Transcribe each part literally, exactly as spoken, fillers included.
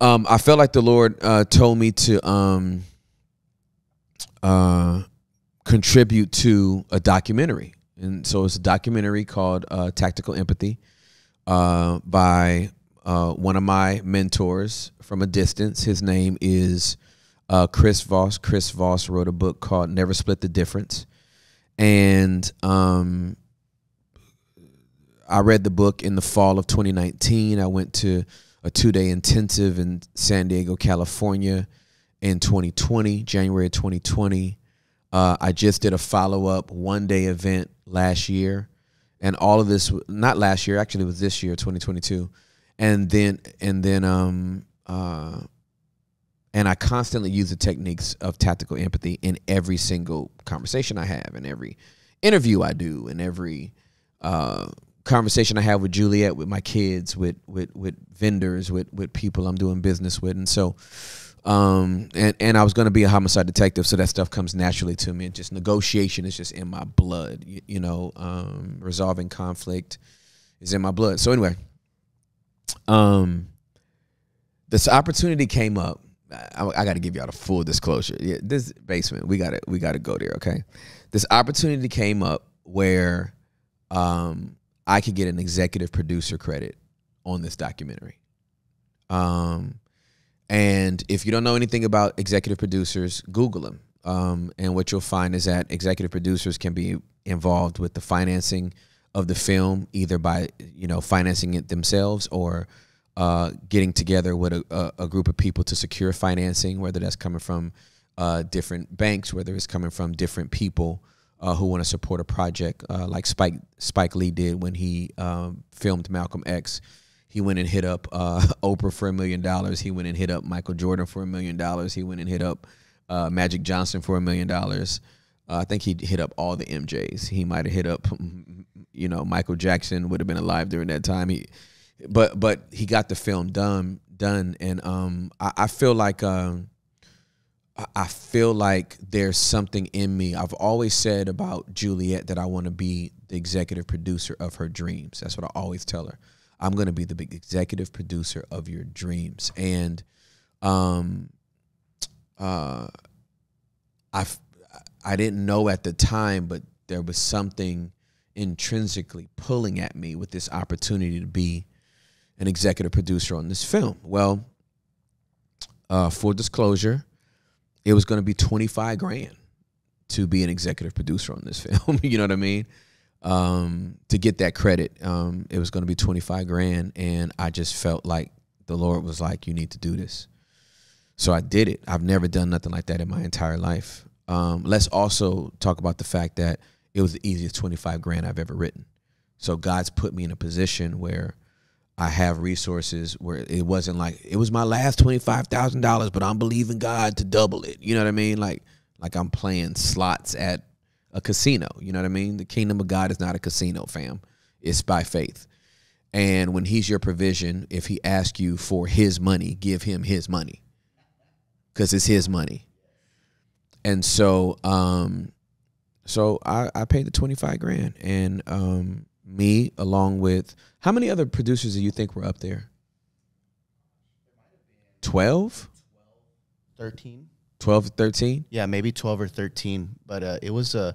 Um, I felt like the Lord uh, told me to um, uh, contribute to a documentary. And so it's a documentary called uh, Tactical Empathy uh, by uh, one of my mentors from a distance. His name is uh, Chris Voss. Chris Voss wrote a book called Never Split the Difference. And um, I read the book in the fall of twenty nineteen. I went to a two-day intensive in San Diego, California in twenty twenty, January twenty twenty. Uh, I just did a follow-up one-day event last year, and all of this, not last year, actually it was this year, twenty twenty-two. And then, and then, um, uh, and I constantly use the techniques of tactical empathy in every single conversation I have, in every interview I do, in every uh, conversation I have with Juliet, with my kids, with with with vendors, with with people I'm doing business with, and so. Um, and, and I was going to be a homicide detective, so that stuff comes naturally to me. And just negotiation is just in my blood, you, you know, um, resolving conflict is in my blood. So anyway, um, this opportunity came up. I, I got to give y'all the full disclosure. Yeah, this basement, we got to, we got to go there. Okay. This opportunity came up where, um, I could get an executive producer credit on this documentary. Um, And if you don't know anything about executive producers, Google them. Um, and what you'll find is that executive producers can be involved with the financing of the film, either by, you know, financing it themselves or uh, getting together with a, a group of people to secure financing, whether that's coming from uh, different banks, whether it's coming from different people uh, who want to support a project, uh, like Spike, Spike Lee did when he um, filmed Malcolm X. He went and hit up uh, Oprah for a million dollars. He went and hit up Michael Jordan for a million dollars. He went and hit up uh, Magic Johnson for a million dollars. Uh, I think he hit up all the M Js. He might have hit up, you know, Michael Jackson would have been alive during that time. He, but but he got the film done done, and um, I, I feel like um, I feel like there's something in me. I've always said about Juliet that I want to be the executive producer of her dreams. That's what I always tell her. I'm going to be the big executive producer of your dreams. And um, uh, I, I didn't know at the time, but there was something intrinsically pulling at me with this opportunity to be an executive producer on this film. Well, uh, full disclosure, it was going to be twenty-five grand to be an executive producer on this film. You know what I mean? Um, to get that credit, um, it was going to be twenty-five grand. And I just felt like the Lord was like, you need to do this. So I did it. I've never done nothing like that in my entire life. Um, let's also talk about the fact that it was the easiest twenty-five grand I've ever written. So God's put me in a position where I have resources where it wasn't like, it was my last twenty-five thousand dollars, but I'm believing God to double it. You know what I mean? Like, like I'm playing slots at a casino. You know what I mean? The kingdom of God is not a casino, fam. It's by faith. And when he's your provision, if he asks you for his money, give him his money, because it's his money. And so, um, so I, I paid the twenty-five grand, and um, me along with, how many other producers do you think were up there? twelve? thirteen? twelve or thirteen? Yeah, maybe twelve or thirteen. But uh, it was a,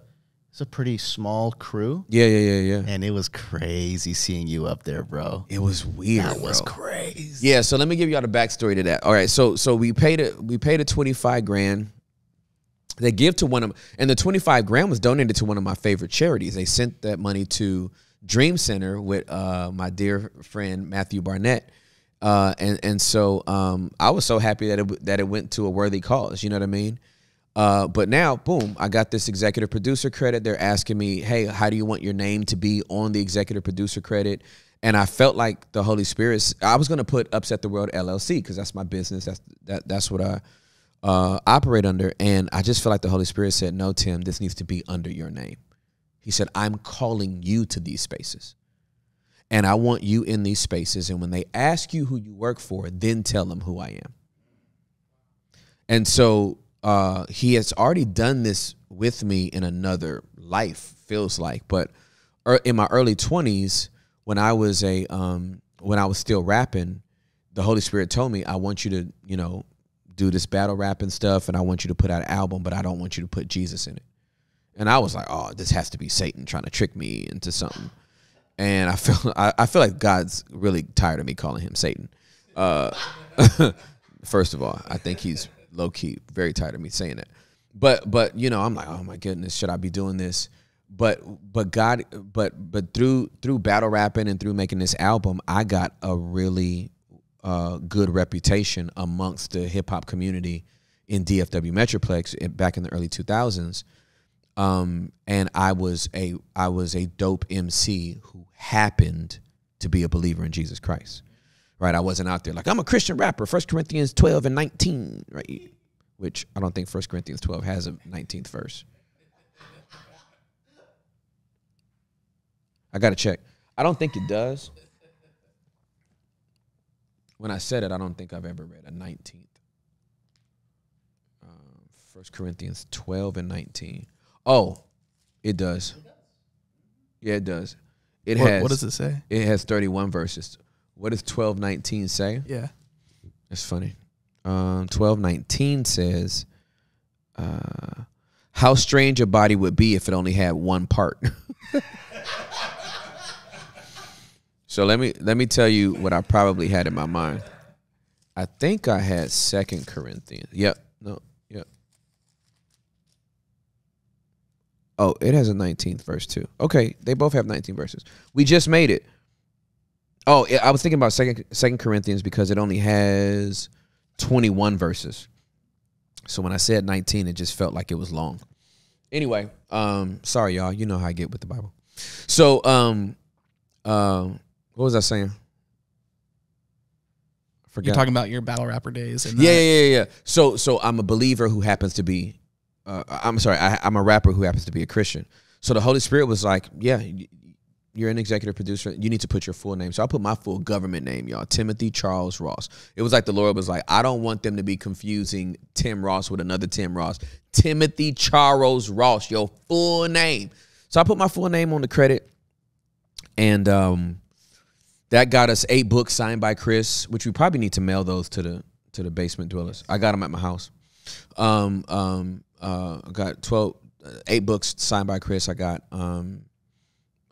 it's a pretty small crew. Yeah, yeah, yeah, yeah. And it was crazy seeing you up there, bro. It was weird. That bro. was crazy. Yeah. So let me give y'all the backstory to that. All right. So so we paid a we paid a twenty-five grand. They give to one of, and the twenty-five grand was donated to one of my favorite charities. They sent that money to Dream Center with uh, my dear friend Matthew Barnett. Uh, and, and so um, I was so happy that it, that it went to a worthy cause, you know what I mean? Uh, but now, boom, I got this executive producer credit. They're asking me, hey, how do you want your name to be on the executive producer credit? And I felt like the Holy Spirit, I was going to put Upset the World L L C because that's my business. That's, that, that's what I uh, operate under. And I just feel like the Holy Spirit said, no, Tim, this needs to be under your name. He said, I'm calling you to these spaces. And I want you in these spaces. And when they ask you who you work for, then tell them who I am. And so uh, he has already done this with me in another life, feels like. But er, in my early twenties, when I was a um, when I was still rapping, the Holy Spirit told me, I want you to, you know, do this battle rap and stuff, and I want you to put out an album, but I don't want you to put Jesus in it. And I was like, oh, this has to be Satan trying to trick me into something. And I feel, I, I feel like God's really tired of me calling him Satan. Uh, first of all, I think he's low key very tired of me saying that. But, but you know, I'm like, oh my goodness, should I be doing this? But, but God, but, but through, through battle rapping and through making this album, I got a really uh, good reputation amongst the hip hop community in D F W Metroplex back in the early two thousands. Um, and I was a, I was a dope M C who happened to be a believer in Jesus Christ, right? I wasn't out there like, I'm a Christian rapper, First Corinthians twelve and nineteen, right? Which I don't think First Corinthians twelve has a nineteenth verse. I gotta check. I don't think it does. When I said it, I don't think I've ever read a nineteenth. Um, First Corinthians twelve and nineteen. Oh, it does. Yeah, it does. It what, has. What does it say? It has thirty-one verses. What does twelve nineteen say? Yeah, that's funny. Um, twelve nineteen says, uh, "How strange a body would be if it only had one part." So let me let me tell you what I probably had in my mind. I think I had Second Corinthians. Yep. No. Yep. Oh, it has a nineteenth verse too. Okay, they both have nineteen verses. We just made it. Oh, I was thinking about Second Second Corinthians because it only has twenty-one verses. So when I said nineteen, it just felt like it was long. Anyway, um, sorry y'all, you know how I get with the Bible. So, um, uh, what was I saying? I forgot. You're talking about your battle rapper days. And yeah, yeah, yeah, yeah. So, so I'm a believer who happens to be. Uh, I'm sorry, I, I'm a rapper who happens to be a Christian. So the Holy Spirit was like, "Yeah, you're an executive producer. You need to put your full name." So I put my full government name, y'all. Timothy Charles Ross. It was like the Lord was like, I don't want them to be confusing Tim Ross with another Tim Ross. Timothy Charles Ross, your full name. So I put my full name on the credit. And um, that got us eight books signed by Chris, which we probably need to mail those to the to the basement dwellers. I got them at my house. Um, um, uh, I got twelve, eight books signed by Chris. I got... Um,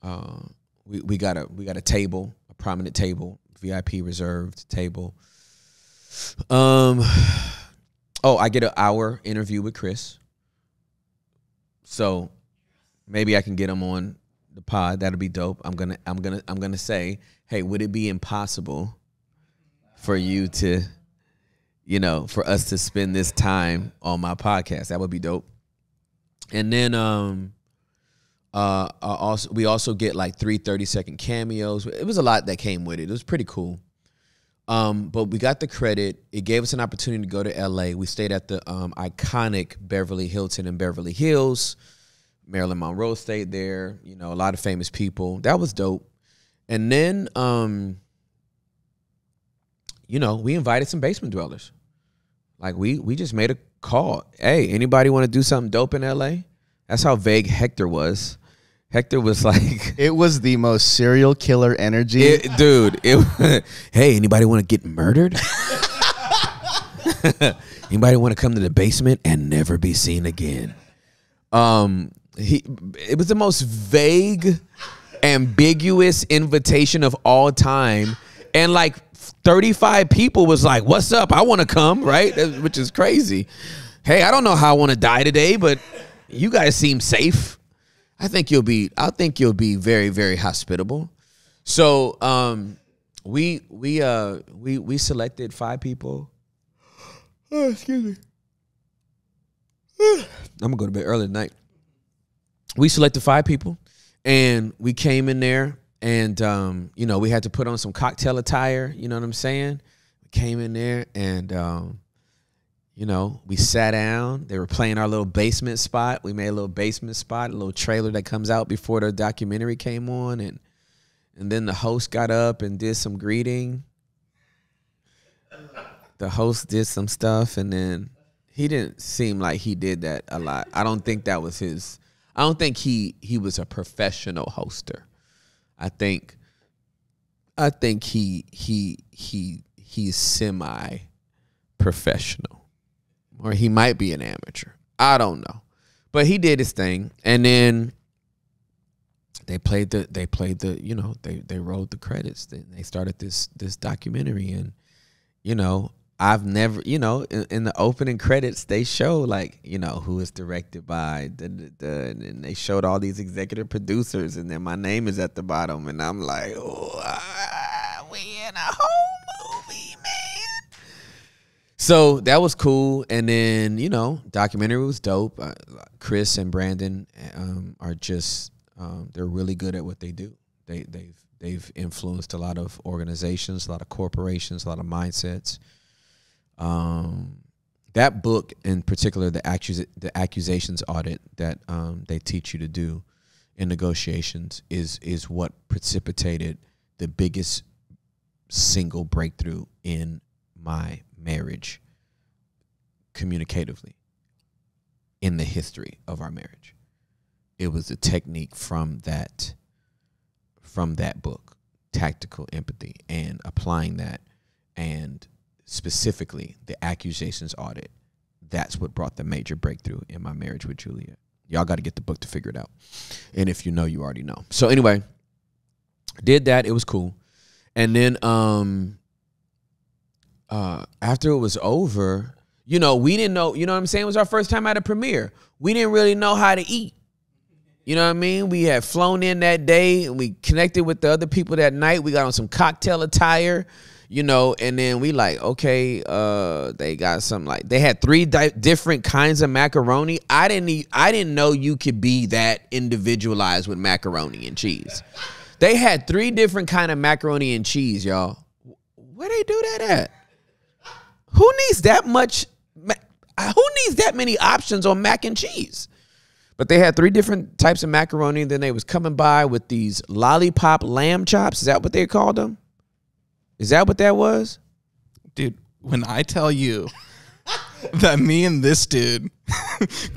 Uh, we, we got a we got a table, a prominent table, V I P reserved table. Um, oh, I get an hour interview with Chris, so maybe I can get him on the pod. That'll be dope. I'm gonna I'm gonna I'm gonna say, hey, would it be impossible for you to, you know, for us to spend this time on my podcast? That would be dope. And then um. Uh, also, we also get like three thirty-second cameos. It was a lot that came with it. It was pretty cool. Um, but we got the credit. It gave us an opportunity to go to L A. We stayed at the um, iconic Beverly Hilton in Beverly Hills. Marilyn Monroe stayed there. You know, a lot of famous people. That was dope. And then, um, you know, we invited some basement dwellers. Like we we just made a call. Hey, anybody want to do something dope in L A? That's how vague Hector was. Hector was like, it was the most serial killer energy, it, dude. It, hey, anybody want to get murdered? Anybody want to come to the basement and never be seen again? Um, he. It was the most vague, ambiguous invitation of all time, and like thirty-five people was like, "What's up? I want to come," right? Which is crazy. Hey, I don't know how I want to die today, but you guys seem safe. I think you'll be. I think you'll be very, very hospitable. So um, we we uh, we we selected five people. Oh, excuse me. I'm gonna go to bed early tonight. We selected five people, and we came in there, and um, you know, we had to put on some cocktail attire. You know what I'm saying? We came in there, and. Um, You know, we sat down. They were playing our little basement spot. We made a little basement spot, a little trailer that comes out before the documentary came on. And and then the host got up and did some greeting. The host did some stuff. And then he didn't seem like he did that a lot. I don't think that was his. I don't think he, he was a professional hoster. I think I think he he he he's semi-professional, or he might be an amateur. I don't know, but he did his thing, and then they played the they played the you know they they rolled the credits. Then they started this this documentary, and you know I've never you know in, in the opening credits they show like you know who is directed by the, the, the, and they showed all these executive producers, and then my name is at the bottom, and I'm like, oh, ah, we in a whole movie, man. So that was cool, and then you know documentary was dope. Uh, Chris and Brandon um, are just um, they're really good at what they do. They they've they've influenced a lot of organizations, a lot of corporations, a lot of mindsets. Um, that book in particular, the accus the accusations audit that um, they teach you to do in negotiations is is what precipitated the biggest single breakthrough in my marriage communicatively in the history of our marriage. It was a technique from that from that book, Tactical Empathy, and applying that, and specifically the accusations audit. That's what brought the major breakthrough in my marriage with Julia. Y'all got to get the book to figure it out. And if you know, you already know. So anyway, did that. It was cool. And then um, uh, after it was over, you know, we didn't know, you know what I'm saying? It was our first time at a premiere. We didn't really know how to eat. You know what I mean? We had flown in that day, and we connected with the other people that night. We got on some cocktail attire. You know, and then we like, okay, uh, they got something like, they had three di different kinds of macaroni. I didn't eat, I didn't know you could be that individualized with macaroni and cheese. They had three different kind of macaroni and cheese, y'all. Where they do that at? Who needs that much, who needs that many options on mac and cheese? But they had three different types of macaroni, and then they was coming by with these lollipop lamb chops. Is that what they called them? Is that what that was? Dude, when I tell you that me and this dude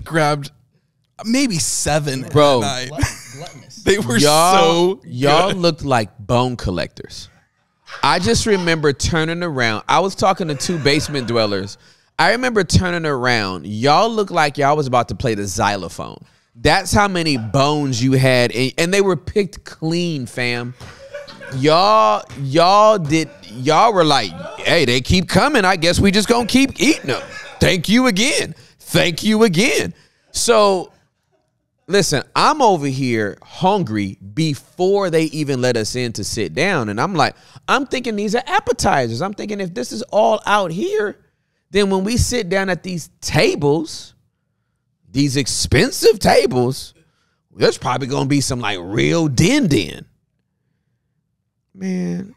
grabbed maybe seven Bro, at night. They were so good. Y'all looked like bone collectors. I just remember turning around. I was talking to two basement dwellers. I remember turning around. Y'all looked like y'all was about to play the xylophone. That's how many bones you had. And, and they were picked clean, fam. Y'all, y'all did, y'all were like, hey, they keep coming. I guess we just gonna keep eating them. Thank you again. Thank you again. So, listen, I'm over here hungry before they even let us in to sit down. And I'm like, I'm thinking these are appetizers. I'm thinking if this is all out here, then when we sit down at these tables, these expensive tables, there's probably gonna be some like real din-din. Man,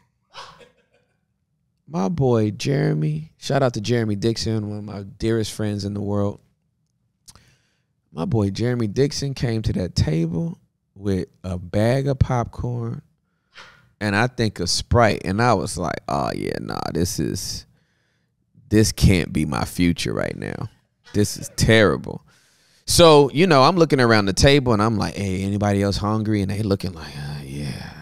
my boy Jeremy, shout out to Jeremy Dixon, one of my dearest friends in the world. My boy Jeremy Dixon came to that table with a bag of popcorn and I think a Sprite. And I was like, oh, yeah, nah, this is, this can't be my future right now. This is terrible. So, you know, I'm looking around the table and I'm like, hey, anybody else hungry? And they looking like, oh, yeah.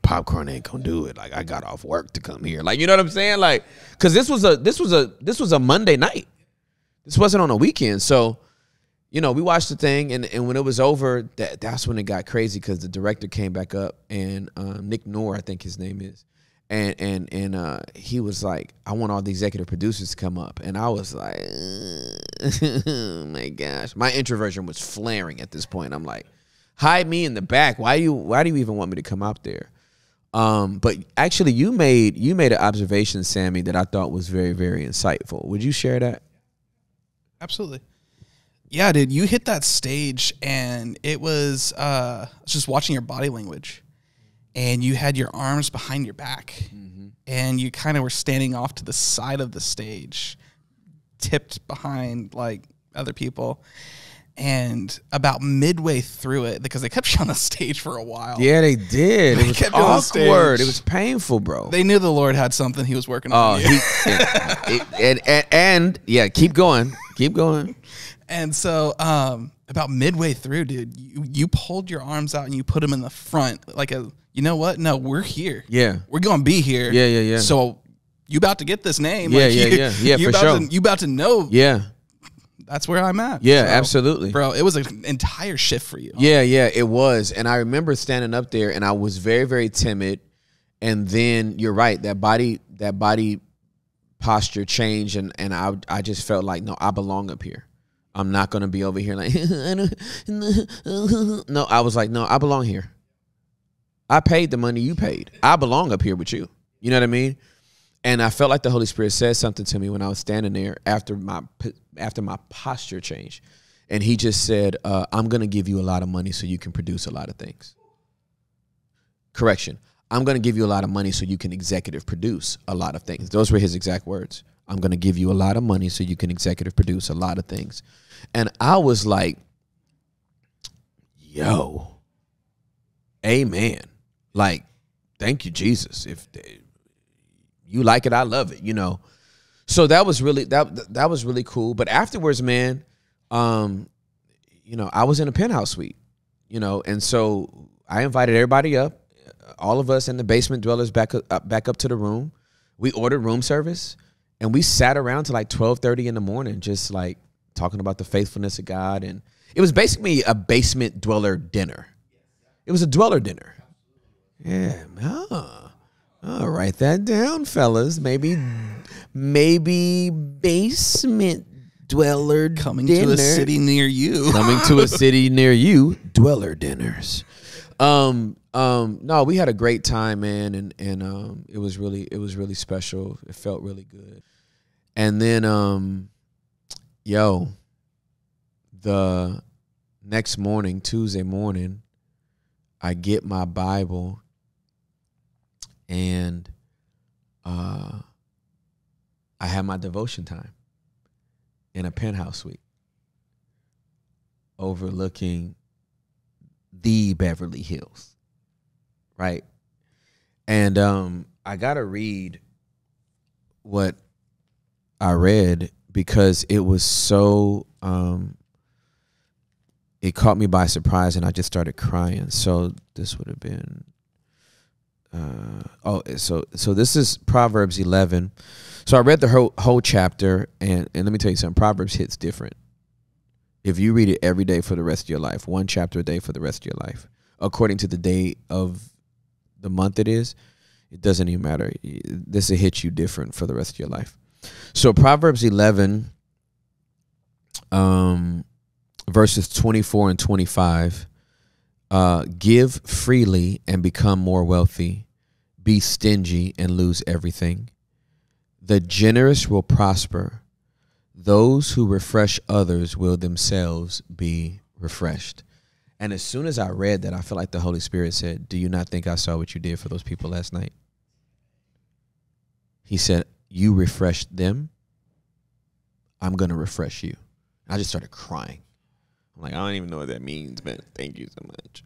Popcorn ain't gonna do it. Like, I got off work to come here. Like, you know what I'm saying? Like, cause this was a this was a this was a Monday night. This wasn't on a weekend. So, you know, we watched the thing, and and when it was over, that that's when it got crazy because the director came back up, and um, Nick Knorr, I think his name is, and and and uh, he was like, I want all the executive producers to come up, and I was like, oh my gosh, my introversion was flaring at this point. I'm like, hide me in the back. Why you why do you even want me to come out there? Um, but actually you made, you made an observation, Sammy, that I thought was very, very insightful. Would you share that? Absolutely. Yeah, dude, you hit that stage and it was, uh, just watching your body language, and you had your arms behind your back, mm-hmm. and you kind of were standing off to the side of the stage, tipped behind like other people. And about midway through it, because they kept you on the stage for a while. Yeah, they did. They it was kept awkward. It was painful, bro. They knew the Lord had something he was working on. Oh, you. He, it, it, and, and, and yeah, keep going. Keep going. And so um, about midway through, dude, you, you pulled your arms out and you put them in the front. Like, a, you know what? No, we're here. Yeah. We're going to be here. Yeah, yeah, yeah. So you about to get this name. Yeah, like yeah, you, yeah, yeah, you for about sure. To, you about to know. Yeah. That's where I'm at. Yeah, so, absolutely. Bro, it was an entire shift for you. Yeah, yeah, it was. And I remember standing up there and I was very, very timid. And then you're right, that body that body posture changed, and, and I I just felt like, no, I belong up here. I'm not gonna be over here like no, I was like, no, I belong here. I paid the money you paid. I belong up here with you. You know what I mean? And I felt like the Holy Spirit said something to me when I was standing there after my after my posture changed. And he just said, uh, I'm going to give you a lot of money so you can produce a lot of things. Correction. I'm going to give you a lot of money so you can executive produce a lot of things. Those were his exact words. I'm going to give you a lot of money so you can executive produce a lot of things. And I was like, yo, amen. Like, thank you, Jesus. If they, you like it, I love it, you know. So that was really that that was really cool. But afterwards, man, um, you know, I was in a penthouse suite, you know, and so I invited everybody up, all of us in the basement dwellers back up back up to the room. We ordered room service, and we sat around till like twelve thirty in the morning, just like talking about the faithfulness of God, and it was basically a basement dweller dinner. It was a dweller dinner. Yeah, oh, oh, write that down, fellas. Maybe, maybe basement dweller coming dinner. to a city near you. Coming to a city near you. Dweller dinners. Um, um, no, we had a great time, man, and and um, it was really, it was really special. It felt really good. And then, um, yo, the next morning, Tuesday morning, I get my Bible. And uh, I had my devotion time in a penthouse suite overlooking the Beverly Hills, right? And um, I got to read what I read because it was so, um, it caught me by surprise and I just started crying. So this would have been... Uh, oh, so so this is Proverbs eleven. So I read the whole whole chapter, and and let me tell you something. Proverbs hits different. If you read it every day for the rest of your life, one chapter a day for the rest of your life, according to the day of the month it is, it doesn't even matter. This will hit you different for the rest of your life. So Proverbs eleven, um, verses twenty four and twenty five. Uh, give freely and become more wealthy. Be stingy and lose everything. The generous will prosper. Those who refresh others will themselves be refreshed. And as soon as I read that, I feel like the Holy Spirit said, do you not think I saw what you did for those people last night? He said, you refreshed them. I'm going to refresh you. I just started crying. Like, I don't even know what that means, but thank you so much.